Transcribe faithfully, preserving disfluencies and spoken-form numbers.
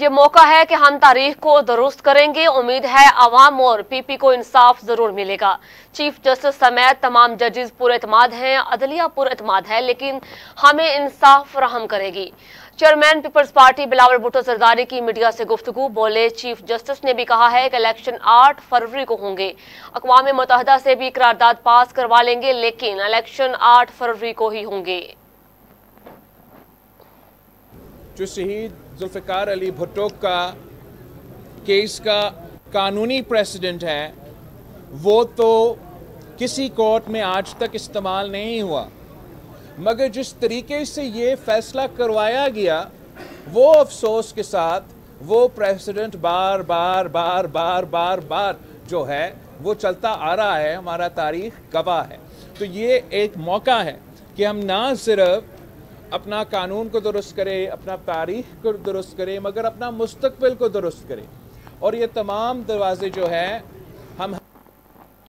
ये मौका है कि हम तारीख को दुरुस्त करेंगे। उम्मीद है आवाम और पीपी को इंसाफ जरूर मिलेगा। चीफ जस्टिस समेत तमाम जजेस पूरे एतमाद हैं, अदलिया पूरे एतमाद है, लेकिन हमें इंसाफ फराहम करेगी। Chairman Peoples Party Bilawal Bhutto Zardari की मीडिया से गुफ्तगू। बोले चीफ जस्टिस ने भी कहा है कि इलेक्शन आठ फरवरी को होंगे, अक़वाम मुत्तहदा से भी करारदाद पास करवा लेंगे, लेकिन इलेक्शन आठ फरवरी को ही होंगे। जो शहीद जुल्फ़िकार अली भुट्टो का केस का कानूनी प्रेसिडेंट है वो तो किसी कोर्ट में आज तक इस्तेमाल नहीं हुआ, मगर जिस तरीके से ये फैसला करवाया गया वो अफसोस के साथ वो प्रेसिडेंट बार बार बार बार बार बार जो है वो चलता आ रहा है। हमारा तारीख गवाह है। तो ये एक मौका है कि हम ना सिर्फ अपना कानून को दुरुस्त करें, अपना तारीख को दुरुस्त करें, मगर अपना मुस्तकबिल को दुरुस्त करें। और ये तमाम दरवाजे जो हैं